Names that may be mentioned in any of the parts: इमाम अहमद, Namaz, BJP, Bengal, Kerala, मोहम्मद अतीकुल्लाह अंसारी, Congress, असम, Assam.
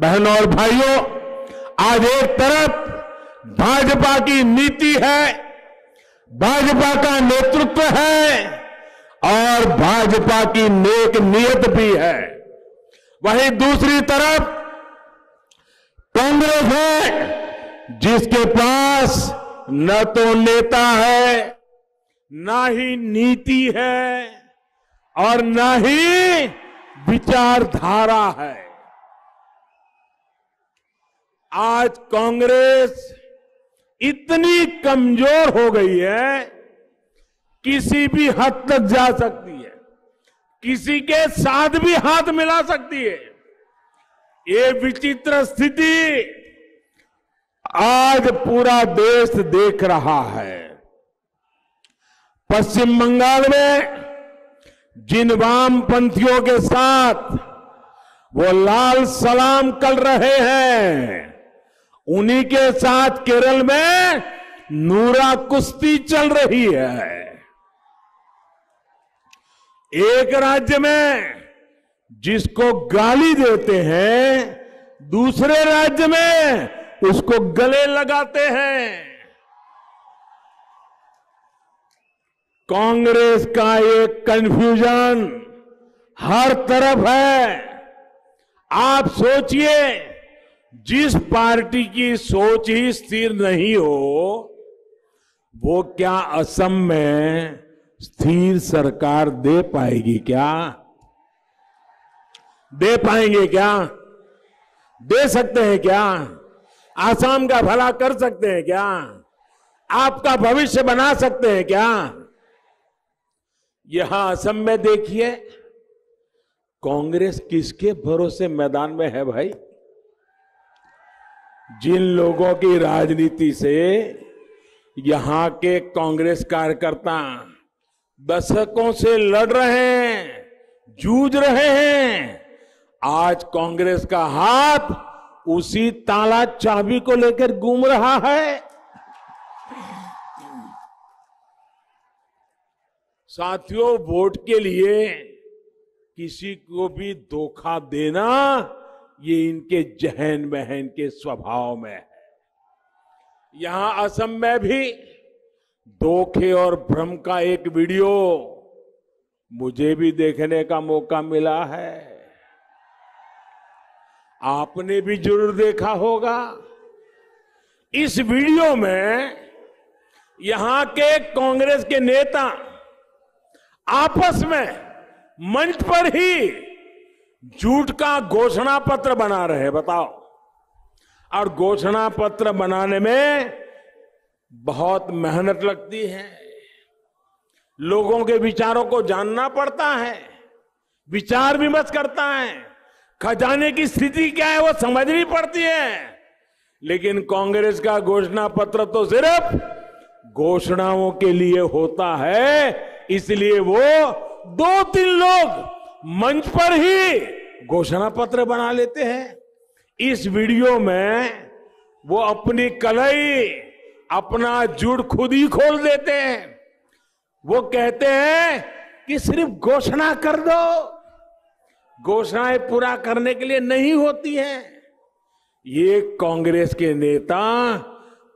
बहनों और भाइयों, आज एक तरफ भाजपा की नीति है, भाजपा का नेतृत्व है और भाजपा की नेक नीयत भी है, वहीं दूसरी तरफ कांग्रेस है जिसके पास न तो नेता है, ना ही नीति है और ना ही विचारधारा है। आज कांग्रेस इतनी कमजोर हो गई है, किसी भी हद तक जा सकती है, किसी के साथ भी हाथ मिला सकती है। ये विचित्र स्थिति आज पूरा देश देख रहा है। पश्चिम बंगाल में जिन वामपंथियों के साथ वो लाल सलाम कर रहे हैं, उन्हीं के साथ केरल में नूरा कुश्ती चल रही है। एक राज्य में जिसको गाली देते हैं, दूसरे राज्य में उसको गले लगाते हैं। कांग्रेस का ये कंफ्यूजन हर तरफ है। आप सोचिए, जिस पार्टी की सोच ही स्थिर नहीं हो, वो क्या असम में स्थिर सरकार दे पाएगी? क्या दे पाएंगे? क्या दे सकते हैं? क्या आसाम का भला कर सकते हैं? क्या आपका भविष्य बना सकते हैं? क्या यहां असम में देखिए, कांग्रेस किसके भरोसे मैदान में है भाई? जिन लोगों की राजनीति से यहां के कांग्रेस कार्यकर्ता दशकों से लड़ रहे हैं, जूझ रहे हैं, आज कांग्रेस का हाथ उसी ताला चाबी को लेकर घूम रहा है। साथियों, वोट के लिए किसी को भी धोखा देना ये इनके जहन में है, इनके स्वभाव में है। यहां असम में भी धोखे और भ्रम का एक वीडियो मुझे भी देखने का मौका मिला है, आपने भी जरूर देखा होगा। इस वीडियो में यहां के कांग्रेस के नेता आपस में मंच पर ही झूठ का घोषणा पत्र बना रहे, बताओ। और घोषणा पत्र बनाने में बहुत मेहनत लगती है, लोगों के विचारों को जानना पड़ता है, विचार विमर्श करता है, खजाने की स्थिति क्या है वो समझनी पड़ती है। लेकिन कांग्रेस का घोषणा पत्र तो सिर्फ घोषणाओं के लिए होता है, इसलिए वो दो तीन लोग मंच पर ही घोषणा पत्र बना लेते हैं। इस वीडियो में वो अपनी कलई, अपना जुड़ खुद ही खोल देते हैं। वो कहते हैं कि सिर्फ घोषणा कर दो, घोषणाएं पूरा करने के लिए नहीं होती है। ये कांग्रेस के नेता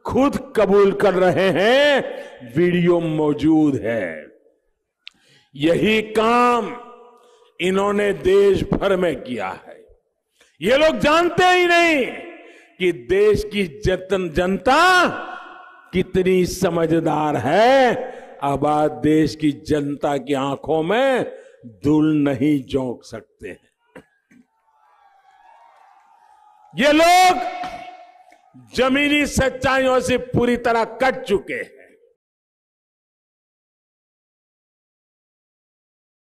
खुद कबूल कर रहे हैं, वीडियो मौजूद है। यही काम इन्होंने देश भर में किया है। ये लोग जानते ही नहीं कि देश की जनता कितनी समझदार है। अब आज देश की जनता की आंखों में धूल नहीं झोंक सकते हैं। ये लोग जमीनी सच्चाइयों से पूरी तरह कट चुके हैं।